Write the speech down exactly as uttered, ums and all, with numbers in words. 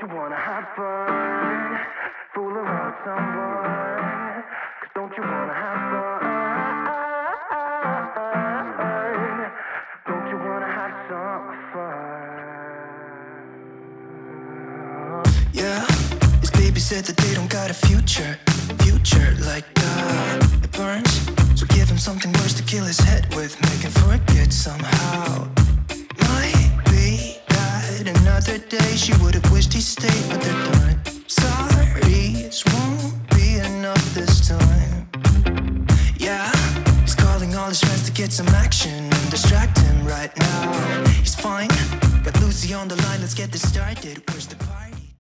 don't you wanna have fun? Fool around someone. Cause don't you wanna have fun? Don't you wanna have some fun? Yeah, this baby said that they don't got a future. Future like God, it burns. So give him something worse to kill his head with. Make him forget somehow. Another day she would have wished he stayed, but they're done. Sorries won't be enough this time. Yeah, he's calling all his friends to get some action and distract him right now. He's fine, got Lucy on the line, let's get this started. Where's the party?